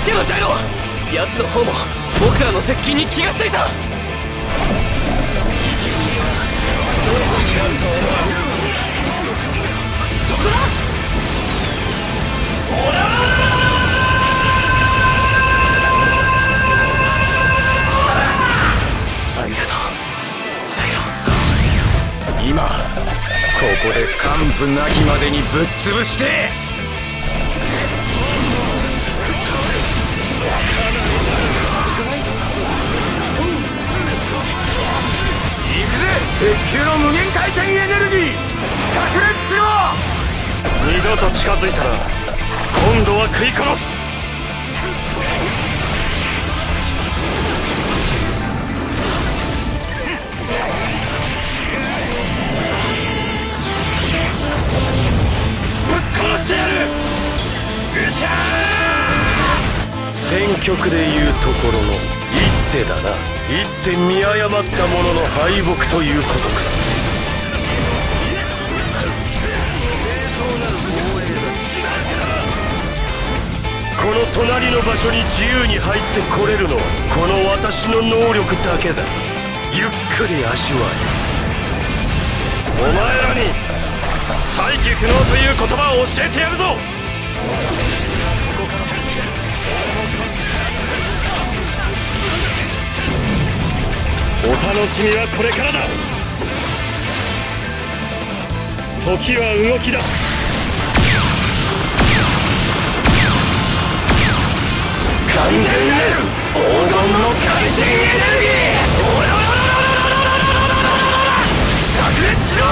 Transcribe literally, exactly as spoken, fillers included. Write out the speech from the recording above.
助けろジャイロ。奴の方も僕らの接近に気がついた。どっちになると思う。そこだ。ほら今ここで完膚なきまでにぶっ潰して。いくぜ、鉄球の無限回転エネルギー炸裂しろ。二度と近づいたら今度は食い殺す。戦局でいうところの一手だな。一手見誤ったものの敗北ということか。この隣の場所に自由に入ってこれるのはこの私の能力だけだ。ゆっくり味わえ。お前らに再起不能という言葉を教えてやるぞ。お楽しみはこれからだ。時は動きだす。完全なる黄金の回転エネルギー、オラオラオラオラオラオラオラオラ炸裂しろ。